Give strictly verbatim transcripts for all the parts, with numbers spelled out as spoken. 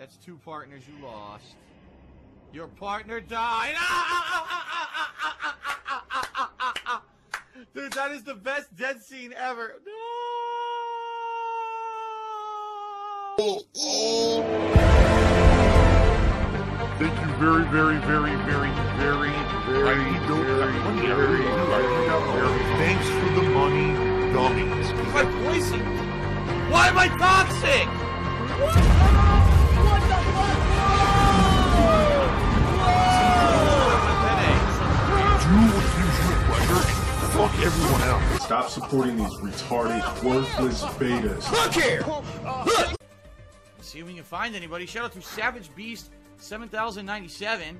That's two partners you lost. Your partner died. Dude, that is the best dead scene ever. No. Thank you very, very, very, very, very, very, I don't very, money very, very, very, thanks for the money, dummies. My poison? Why am I toxic? What? What the fuck? Whoa! Whoa! Do what you should, brother. Fuck everyone else. Stop supporting these retarded, worthless betas. Look here! Look! See if we can find anybody. Shout out to Savage Beast seven thousand ninety-seven,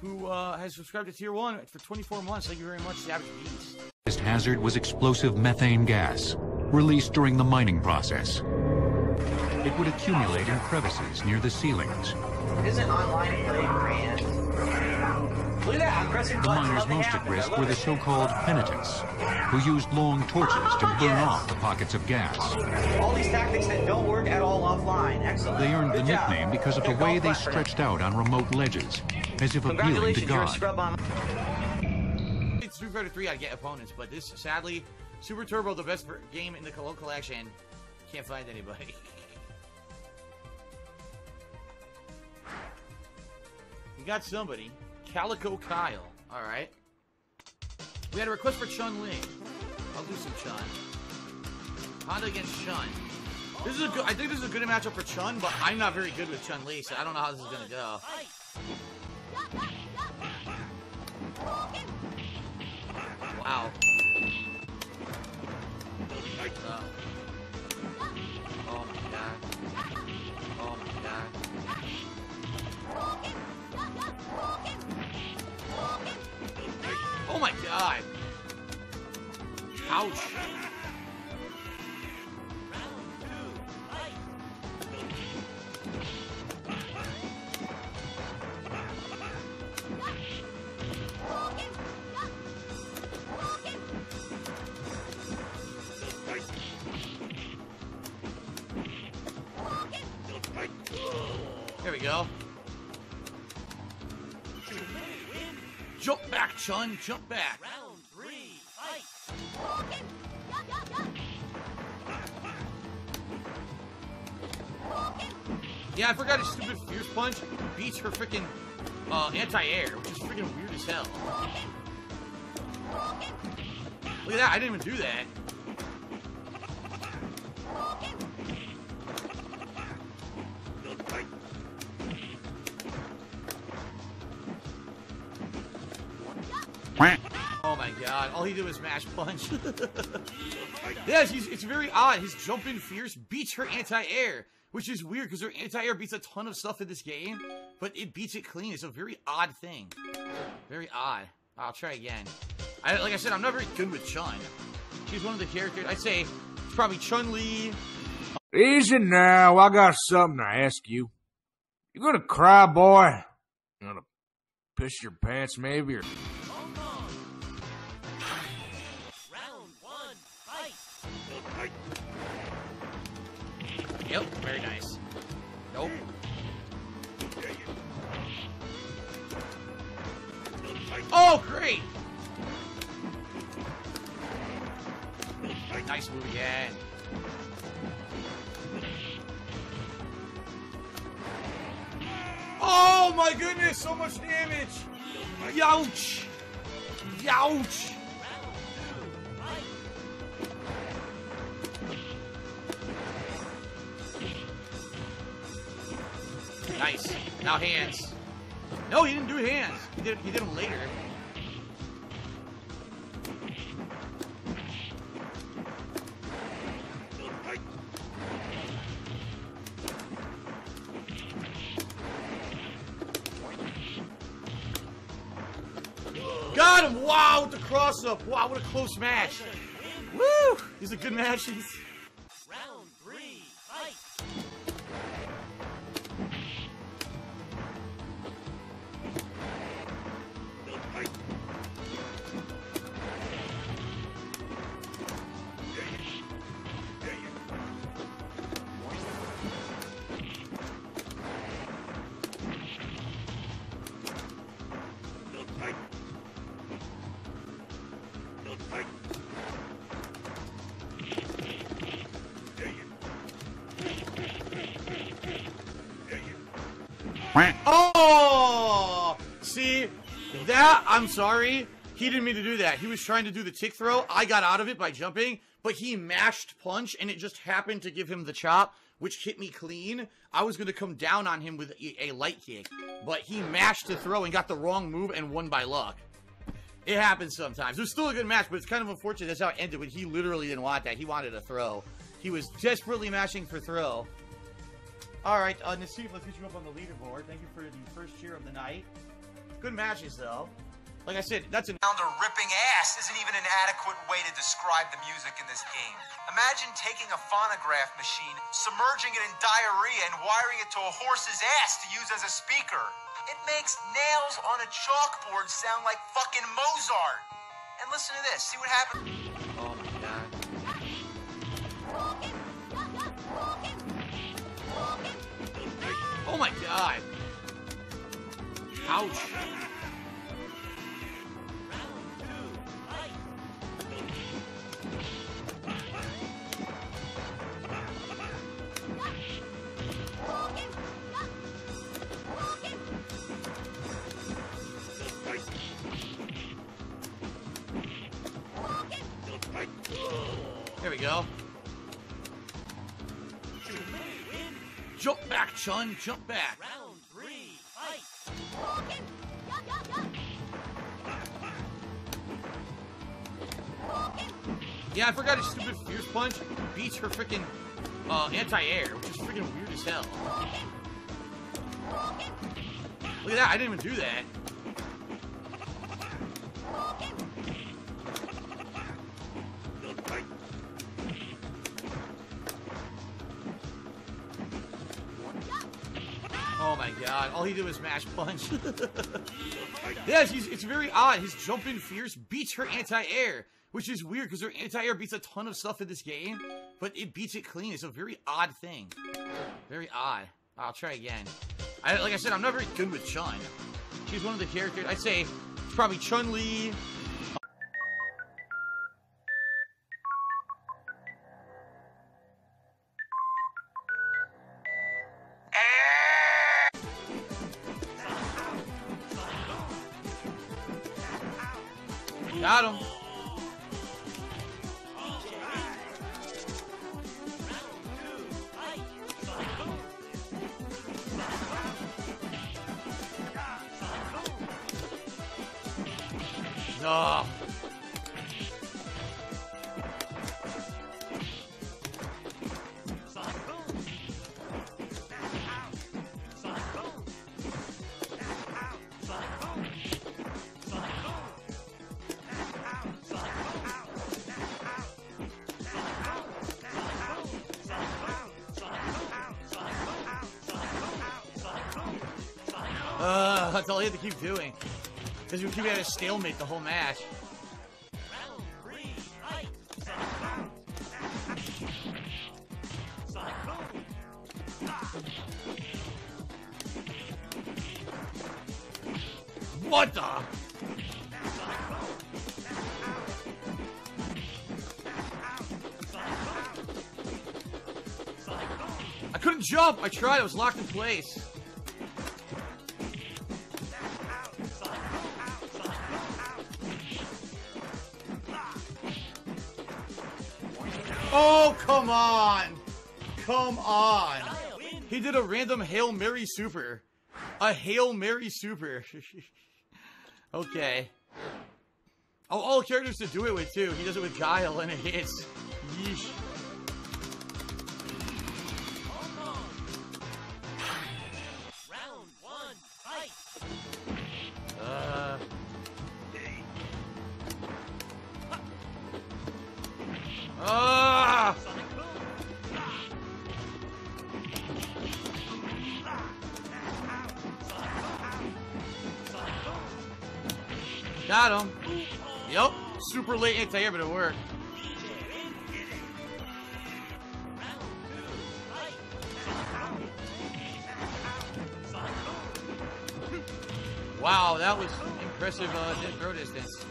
who uh, has subscribed to Tier one for twenty-four months. Thank you very much, Savage Beast. This hazard was explosive methane gas, released during the mining process. It would accumulate in crevices near the ceilings. Isn't online brilliant? Look at that, I'm pressing buttons. The miners most at risk were the so-called penitents, who used long torches to burn yes. off the pockets of gas. All these tactics that don't work at all offline. Excellent. They earned Good the job. nickname because of They're the way they stretched out on remote ledges, as if appealing to God. It's three out of three I get opponents, but this, sadly, Super Turbo, the best game in the Cologne Collection, can't find anybody. We got somebody. Calico Kyle. Alright. We had a request for Chun-Li. I'll do some Chun. Honda against Chun. This is a good, I think this is a good matchup for Chun, but I'm not very good with Chun-Li, so I don't know how this is gonna go. Wow. Uh, oh my god. Oh my god. Oh my god! Ouch! There we go. Jump back, Chun! Jump back! Round three, fight! Yeah, I forgot his stupid Fierce Punch beats her freaking uh, anti-air, which is freaking weird as hell. Look at that, I didn't even do that. Oh my god, all he did was mash punch. Yes, he's, it's very odd. His jumping Fierce beats her anti-air, which is weird because her anti-air beats a ton of stuff in this game, but it beats it clean. It's a very odd thing. Very odd. I'll try again. I, like I said, I'm not very good with Chun. She's one of the characters. I'd say it's probably Chun-Li. Easy now, I got something to ask you. You gonna cry, boy? You gonna piss your pants maybe, or... Yep, very nice. Nope. Oh, great! Nice move again. Oh my goodness, so much damage! Youch! Youch! Nice. Now hands. No, he didn't do hands. He did. He did them later. Got him! Wow, with the cross up. Wow, what a close match. Woo! These are good matches. Oh! See? That, I'm sorry. He didn't mean to do that. He was trying to do the tick throw. I got out of it by jumping, but he mashed punch, and it just happened to give him the chop, which hit me clean. I was going to come down on him with a light kick, but he mashed the throw and got the wrong move and won by luck. It happens sometimes. It was still a good match, but it's kind of unfortunate that's how it ended, when he literally didn't want that. He wanted a throw. He was desperately mashing for throw. All right, uh, Nasif, let's get you up on the leaderboard. Thank you for the first cheer of the night. Good matches, though. Like I said, that's an sound of ripping ass isn't even an adequate way to describe the music in this game. Imagine taking a phonograph machine, submerging it in diarrhea, and wiring it to a horse's ass to use as a speaker. It makes nails on a chalkboard sound like fucking Mozart. And listen to this. See what happens. Oh my god. Oh my god. Ouch. There we go. Jump back, Chun. Jump back. Round three, fight. Yeah, I forgot his stupid fierce punch beats her freaking uh, anti-air, which is freaking weird as hell. Look at that. I didn't even do that. Oh my god, all he did was mash punch. Yes, he's, it's very odd. His jump in fierce beats her anti-air, which is weird because her anti-air beats a ton of stuff in this game, but it beats it clean. It's a very odd thing. Very odd. I'll try again. I, like I said, I'm not very good with Chun. She's one of the characters, I'd say, it's probably Chun-Li. Got him. No. Uh, that's all he had to keep doing, because he would keep at a stalemate the whole match. What the? I couldn't jump! I tried, I was locked in place. Oh, come on! Come on! He did a random Hail Mary super. A Hail Mary super. Okay. Oh, all characters to do it with, too. He does it with Guile, and it hits. Yeesh. Round one, fight! Uh... Oh! Got him. Yep. Super late anti-air, but it worked. Wow, that was impressive uh, throw distance.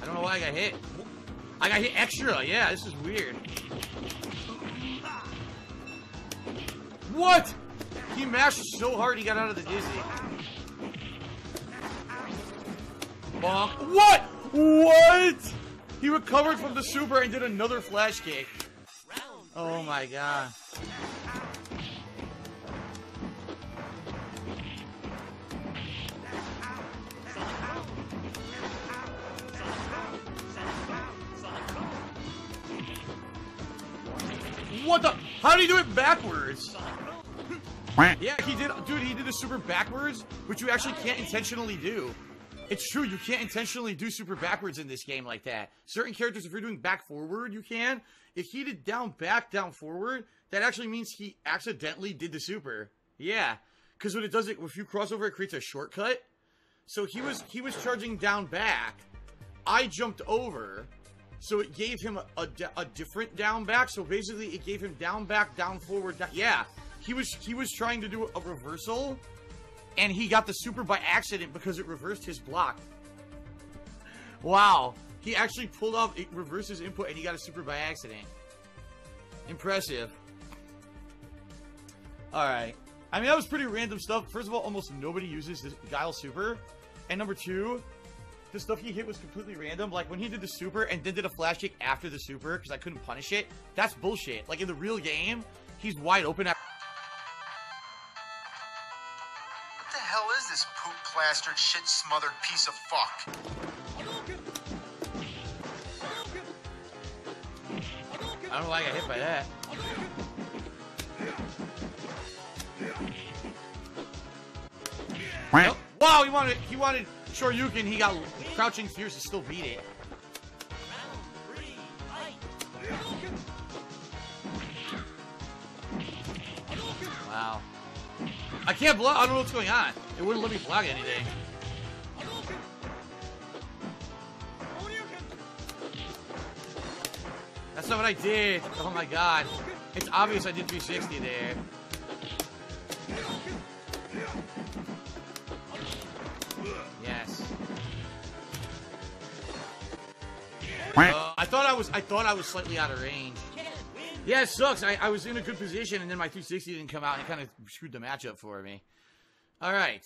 I don't know why I got hit. I got hit extra. Yeah, this is weird. What? He mashed so hard he got out of the dizzy. Bonk. What? What? He recovered from the super and did another flash kick. Oh my god. What the? How did he do it backwards? Yeah, he did. Dude, he did a super backwards, which you actually can't intentionally do. It's true, you can't intentionally do super backwards in this game like that. Certain characters, if you're doing back forward, you can. If he did down back, down forward, that actually means he accidentally did the super. Yeah, because when it does it, if you cross over, it creates a shortcut. So he was he was charging down back. I jumped over, so it gave him a, a, a different down back. So basically, it gave him down back, down forward. Down, yeah, he was he was trying to do a reversal. And he got the super by accident because it reversed his block. Wow. He actually pulled off, it reversed his input, and he got a super by accident. Impressive. Alright. I mean, that was pretty random stuff. First of all, almost nobody uses this Guile super. And number two, the stuff he hit was completely random. Like, when he did the super and then did a flash kick after the super because I couldn't punish it, that's bullshit. Like, in the real game, he's wide open after... Bastard, shit, smothered piece of fuck. I don't like a hit by that. Nope. Wow, he wanted he wanted Shoryuken. He got crouching fierce to still beat it. Wow. I can't block. I don't know what's going on. It wouldn't let me block anything. That's not what I did. Oh my god. It's obvious I did three sixty there. Yes. Uh, I thought I was I thought I was slightly out of range. Yeah, it sucks. I, I was in a good position, and then my three sixty didn't come out, and it kind of screwed the matchup for me. All right.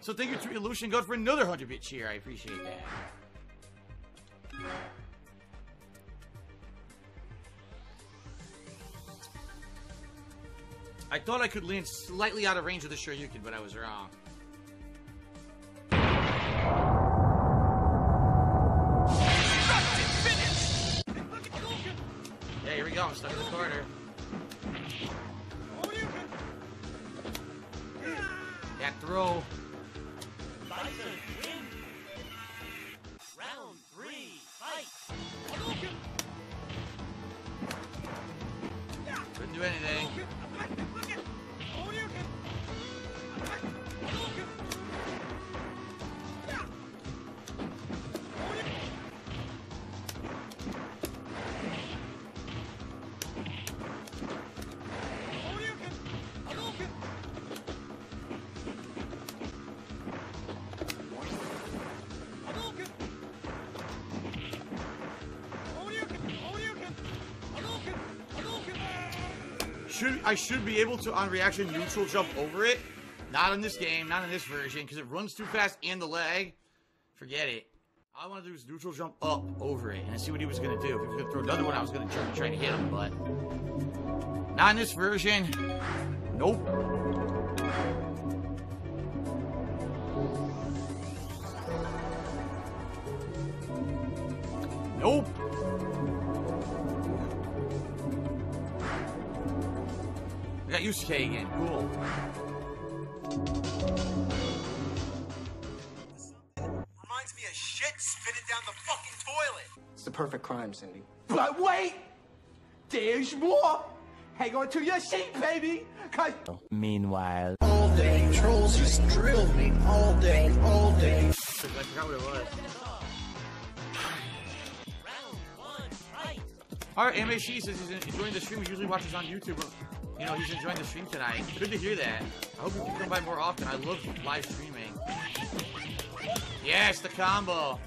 So thank you to Illusion God for another one hundred bit cheer. I appreciate that. I thought I could land slightly out of range of the Shoryuken, but I was wrong. Yeah, here we go. I'm stuck in the corner. That throw. Fight to win. Round three, fight. Couldn't do anything. Should, I should be able to, on reaction, neutral jump over it. Not in this game, not in this version, because it runs too fast and the lag. Forget it. All I want to do is neutral jump up over it, and I see what he was going to do. If he was going to throw another one, I was going to try, try to hit him, but... not in this version. Nope. Nope. Got Yusuke again, cool. Reminds me of shit spitting down the fucking toilet. It's the perfect crime, Cindy. But wait! There's more! Hang on to your seat, baby! Cause meanwhile. All day, trolls just drill me. All day, all day. I forgot what it was. Round one, fight! Alright, M H E says he's enjoying the stream. He usually watches on YouTube. You know, he's enjoying the stream tonight. Good to hear that. I hope you can come by more often. I love live streaming. Yes, the combo.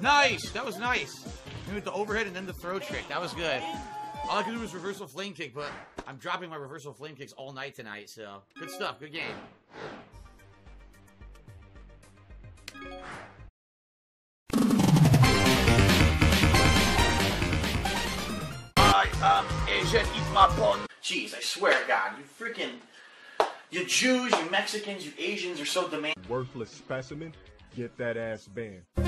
Nice! That was nice. I did the overhead and then the throw trick. That was good. All I could do was reversal flame kick, but I'm dropping my reversal flame kicks all night tonight, so good stuff. Good game. I am Asian. Eat my bun. Jeez, I swear to God, you freaking... You Jews, you Mexicans, you Asians are so demanding. Worthless specimen, get that ass banned.